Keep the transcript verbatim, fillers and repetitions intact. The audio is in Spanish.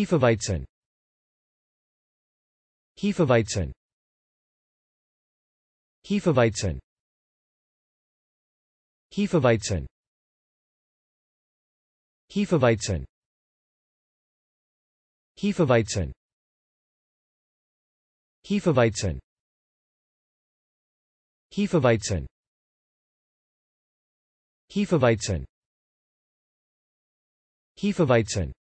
Hefeweizen. Hefeweizen. Hefeweizen. Hefeweizen. Hefeweizen. Hefeweizen. Hefeweizen. Hefeweizen. Hefeweizen. Hefeweizen.